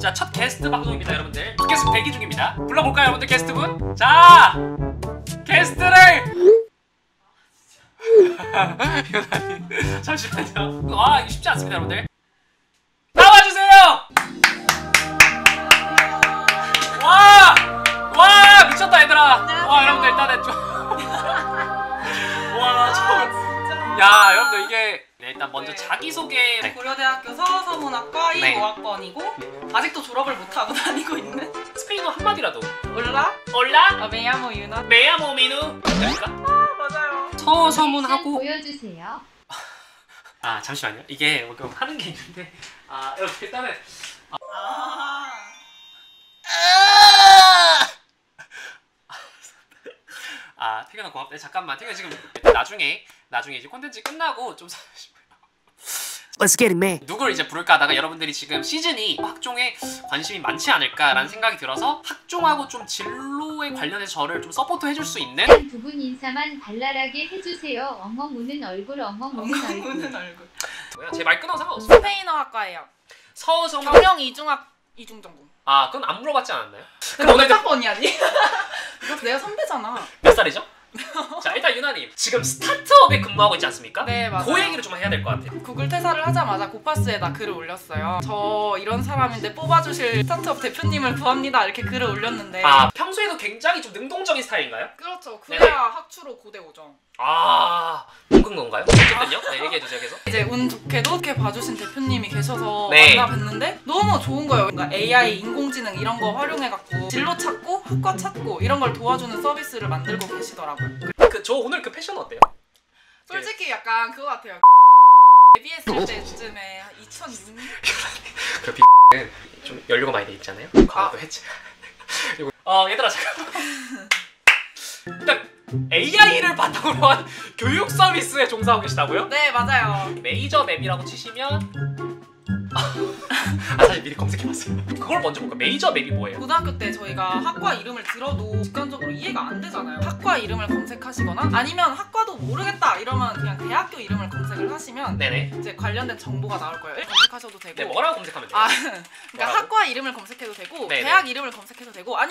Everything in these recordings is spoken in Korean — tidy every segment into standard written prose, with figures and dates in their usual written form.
자, 첫 게스트 방송입니다, 여러분들. 첫 게스트 대기 중입니다. 불러볼까요, 여러분들, 게스트분? 자, 게스트를! 잠시만요. 아, 이거 쉽지 않습니다, 여러분들. 나와주세요! 와! 와! 미쳤다, 얘들아! 안녕하세요. 와, 여러분들, 일단은 좀. 와, 저. 야, 여러분들, 이게. 네, 일단 먼저 네. 자기소개. 고려대학교 서사문학과 1학번이고 네. 아직도 졸업을 못하고 다니고 있는. 스페인어 한마디라도. 올라? 올라? 메야모 유나. 메야모 미누. 그러니까? 아, 맞아요. 서서문하고. 보여주세요. 아, 잠시만요. 이게 뭐 하는 게 있는데. 아, 이렇게 일단은. 아, 태균아 고맙다. 잠깐만, 태균 지금 나중에 이제 콘텐츠 끝나고 좀 누굴 이제 부를까 하다가 여러분들이 지금 시즌이 학종에 관심이 많지 않을까라는 생각이 들어서 학종하고 좀 진로에 관련해서 저를 좀 서포트 해줄 수 있는 두 분 인사만 발랄하게 해주세요. 엉엉 우는 얼굴, 엉엉 우는 얼굴. 제 말 끊어도 상관없어요. 스페인어학과예요. 서서문 경영 이중 전공. 아, 그건 안 물어봤지 않았나요? 그럼 너네 학번이 아니? 이거 내가 선배잖아. 몇 살이죠? 자, 일단 유나님 지금 스타트업에 근무하고 있지 않습니까? 네, 맞아요. 그 얘기를 좀 해야 될 것 같아요. 구글 퇴사를 하자마자 고파스에다 글을 올렸어요. 저 이런 사람인데 뽑아주실 스타트업 대표님을 구합니다, 이렇게 글을 올렸는데. 아, 평소에도 굉장히 좀 능동적인 스타일인가요? 그렇죠. 그래야 네네. 학추로 고대 오정. 아, 묶은 건가요? 어쨌든요. 네, 얘기해주세요, 계속. 이제 운 좋게도 이렇게 봐주신 대표님이 계셔서 네. 만나 뵀는데 너무 좋은 거예요. 그러니까 AI, 인공지능 이런 거 활용해갖고 진로 찾고 학과 찾고 이런 걸 도와주는 서비스를 만들고 계시더라고요. 저 오늘 그 패션 어때요? 솔직히 약간 그거 같아요. 데뷔했을 때쯤에 2006년? 그 B는 좀 연료가 많이 돼 있잖아요? 과거도 했지. 얘들아, 잠깐만. 일단 AI를 바탕으로 한 교육 서비스에 종사하고 계시다고요? 네, 맞아요. 메이저 맵이라고 치시면 아, 사실 미리 검색해봤어요. 그걸 먼저 볼까? 메이저 맵이 뭐예요? 고등학교 때 저희가 학과 이름을 들어도 직관적으로 이해가 안 되잖아요. 학과 이름을 검색하시거나 아니면 학과도 모르겠다 이러면 그냥 대학교 이름을 검색을 하시면 네네. 이제 관련된 정보가 나올 거예요. 검색하셔도 되고. 네, 뭐라고 검색하면 돼요? 아, 그러니까 뭐라고? 학과 이름을 검색해도 되고 네네. 대학 이름을 검색해도 되고 아니.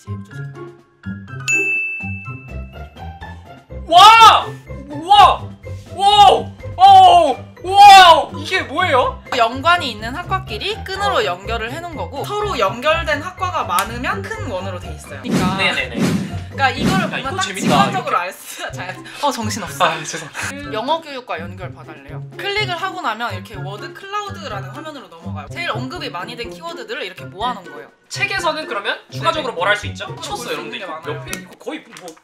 와! 우와! 와우! 와우! 우와! 이게 뭐예요? 연관이 있는 학과끼리 끈으로 연결을 해놓은 거고 서로 연결된 학과가 많으면 큰 원으로 돼 있어요. 그러니까 네네네. 그러니까 이거를 보면 딱 직관적으로 알 수. 정신없어. 아, 죄송합니다. 영어 교육과 연결 봐달래요. 클릭을 하고 나면 이렇게 워드 클라우드라는 화면으로 넘어가요. 제일 언급이 많이 된 키워드들을 이렇게 모아놓은 거예요. 책에서는 그러면 추가적으로 뭘 할 수 있죠? 쳤어요, 여러분들. 옆에 거의 뭐.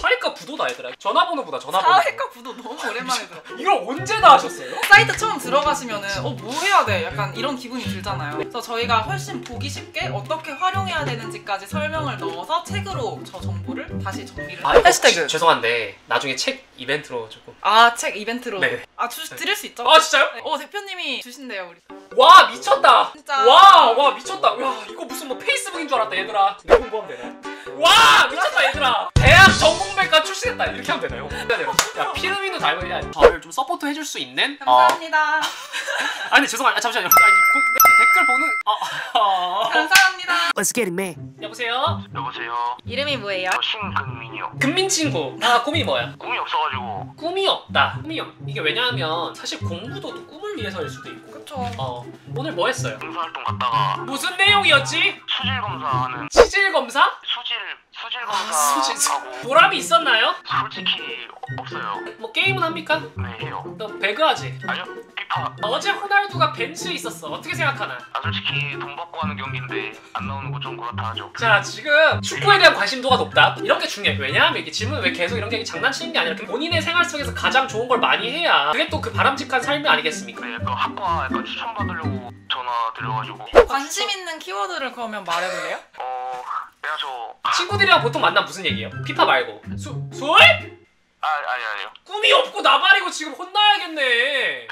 사회과 부도다, 얘들아. 전화번호보다 전화번호. 사회과 부도 너무 오랜만에 들어. 이걸 언제 다 하셨어요? 사이트 처음 들어가시면은 뭐 해야 돼? 약간 이런 기분이 들잖아요. 그래서 저희가 훨씬 보기 쉽게 어떻게 활용해야 되는지까지 설명을 넣어서 책으로 저 정보를 다시 정리를. 아, 해시태그. 죄송한데 나중에 책 이벤트로 조금. 아, 책 이벤트로. 네. 아, 드릴 수 있죠? 아, 진짜요? 네. 대표님이 주신대요, 우리. 와, 미쳤다. 진짜. 와, 미쳤다. 와, 이거 무슨 뭐 페이스북인 줄 알았다, 얘들아. 내 공부하면 되나? 와, 미쳤다, 얘들아. 대학 전공백과 출신했다, 이렇게 하면 되나요? 야, 피르미노 닮은 야, 저를 좀 서포트 해줄 수 있는. 감사합니다. 아니, 죄송합니다. 잠시만요. 댓글 보는. 감사합니다. Let's get it, man. 여보세요. 이름이 뭐예요? 저 신금민이요. 금민 친구. 아, 꿈이 뭐야? 꿈이 없어가지고. 이게 왜냐하면 사실 공부도 꿈을 위해서일 수도 있고. 그렇죠. 오늘 뭐 했어요? 봉사활동 갔다가. 무슨 내용이었지? 수질검사하는. 치질검사? 수질검사하고. 보람이 있었나요? 솔직히 없어요. 뭐 게임은 합니까? 네, 해요. 너 배그하지? 아니요, 피파. 어제 호날두가 벤츠에 있었어. 어떻게 생각하나? 아, 솔직히 돈 받고 하는 경기인데 안 나오는 거 좀 그렇다 하죠. 자, 지금 축구에 대한 관심도가 높다. 이런 게 중요해. 왜냐하면 이게 질문 왜 계속 이런 게 장난치는 게 아니라 본인의 생활 속에서 가장 좋은 걸 많이 해야 그게 또 그 바람직한 삶이 아니겠습니까? 네, 약간 학과 약간 추천받으려고 전화 드려가지고. 관심 있는 키워드를 그러면 말해볼래요? 내가 저 친구들이랑 보통 만나면 무슨 얘기예요? 피파 말고 술? 아니요. 꿈이 없고 나발이고 지금 혼나야겠네.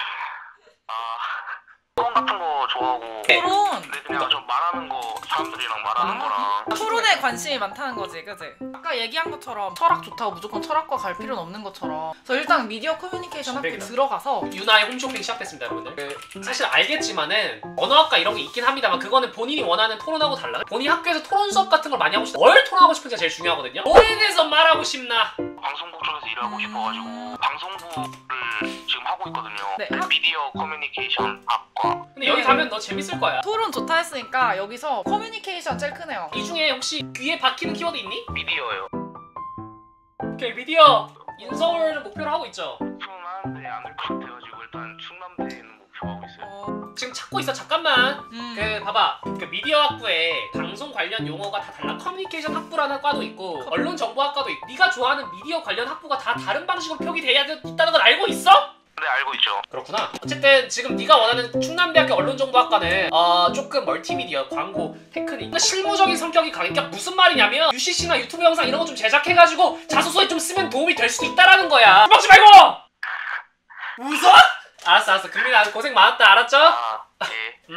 토론 같은 거 좋아하고. 토론. 네, 그냥 좀 말하는 거 사람들이랑 말하는 거랑. 토론에 관심이 많다는 거지, 그지? 아까 얘기한 것처럼 철학 좋다고 무조건 철학과 갈 필요는 없는 것처럼. 그래서 일단 미디어 커뮤니케이션 학교에 들어가서 유나의 홈쇼핑 시작됐습니다, 여러분들. 사실 알겠지만은 언어학과 이런 게 있긴 합니다만 그거는 본인이 원하는 토론하고 달라. 본인 학교에서 토론 수업 같은 걸 많이 하고 싶다. 뭘 토론하고 싶은지가 제일 중요하거든요. 뭐에 대해서 말하고 싶나? 방송국 쪽에서 일하고 싶어가지고 방송부를 지금 하고 있거든요. 네. 미디어 커뮤니케이션 학과. 근데 여기 가면 너 재밌을 거야. 토론 좋다 했으니까 여기서 커뮤니케이션 제일 크네요. 이 중에 혹시 귀에 박히는 키워드 있니? 미디어요. 오케이, 미디어. 인서울 목표로 하고 있죠? 충남대 안을 것 같아가지고 일단 충남대는 목표하고 있어요. 지금 찾고 있어. 잠깐만. 그 봐봐. 그 미디어 학부에 방송 관련 용어가 다 달라. 커뮤니케이션 학부라는 과도 있고 언론 정보학과도 있고. 네가 좋아하는 미디어 관련 학부가 다 다른 방식으로 표기돼야 된다는 걸 알고 있어? 네, 알고 있죠. 그렇구나. 어쨌든 지금 네가 원하는 충남대학교 언론정보학과는 조금 멀티미디어, 광고, 테크닉, 실무적인 성격이 강해. 그러니까 무슨 말이냐면 UCC나 유튜브 영상 이런 거 좀 제작해가지고 자소서에 좀 쓰면 도움이 될 수도 있다라는 거야. 먹지 말고! 웃어? 알았어. 금민아 고생 많았다. 알았죠?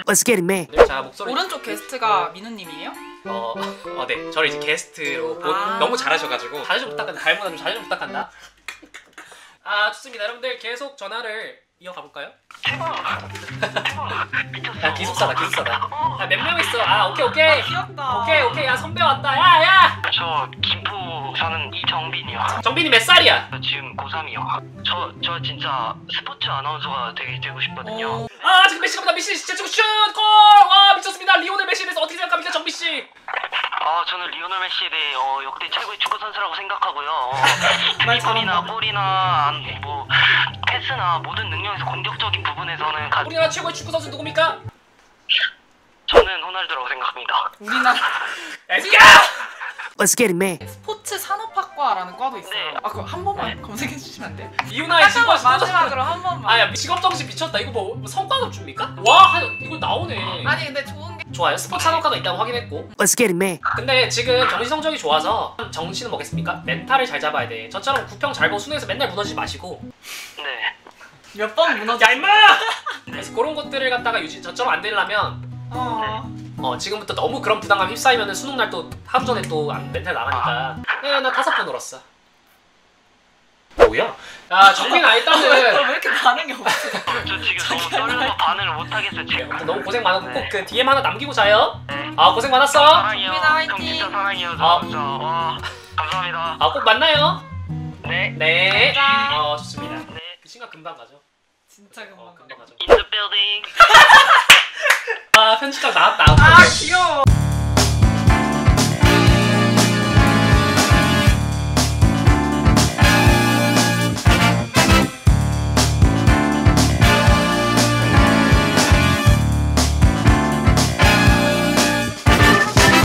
Let's get it, man. 자, 목소리. 오른쪽 게스트가 민우님이에요? 네. 저를 이제 게스트로 너무 잘하셔가지고 자제 좀 부탁한다. 갈무나 좀 자제 좀 부탁한다. 좋습니다. 여러분들 계속 전화를 이어가볼까요? 대박! 미쳤어. 야, 기숙사다. 야, 몇 명 있어? 오케이. 귀엽다. 오케이. 야, 선배 왔다. 야! 저 김포 사는 이정빈이요. 정빈이 몇 살이야? 저 지금 고3이요. 저 진짜 스포츠 아나운서가 되게 되고 싶거든요. 지금 메시 갑니다. 메시 진짜 지금 슛! 골! 와, 미쳤습니다. 리오넬 메시에 대해서 어떻게 생각합니까, 정빈씨? 저는 리오넬 메시에 대해 역대 최고의 축구 선수라고 생각하고요. 드리블이나 볼이나 뭐 패스나 모든 능력에서 공격적인 부분에서는 우리나라 최고의 축구 선수 누굽니까? 저는 호날두라고 생각합니다. 우리나라. Let's get it, man. 스포츠 산업학과라는 과도 있어요. 네. 그럼 한 번만 검색해 주시면 안 돼요? 이윤아의 직업정신 마지막으로 한 번만. 직업정신 미쳤다. 이거 뭐 성과급 줍니까? 와, 이거 나오네. 아니 근데 좋은 게 좋아요. 스포츠 산업과가 있다고 확인했고. Let's get it, man. 근데 지금 정신 성적이 좋아서 정신은 뭐겠습니까? 멘탈을 잘 잡아야 돼. 저처럼 구평 잘 보고 수능에서 맨날 무너지지 마시고. 네. 몇 번 무너져? 야 임마! 그래서 그런 것들을 갖다가 유지. 저처럼 안 되려면. 지금부터 너무 그런 부담감 휩싸이면 수능 날 또 하루 전에 또 멘탈 나가니까. 야, 나 5번 놀았어. 뭐야? 야, 정민 아이 딴은 왜 이렇게 반응이 없어? 저 지금 너무 떨려서 반응을 못 하겠어요. 지금 너무 고생 많았고 꼭 그 DM 하나 남기고 자요. 네. 고생 많았어. 사랑해요. 형 진짜 사랑해요. 감사합니다. 꼭 만나요. 네. 좋습니다. 네. 그 시간 금방 가죠. 진짜 금방 가죠. In the building. 편집장 나왔다. 귀여워.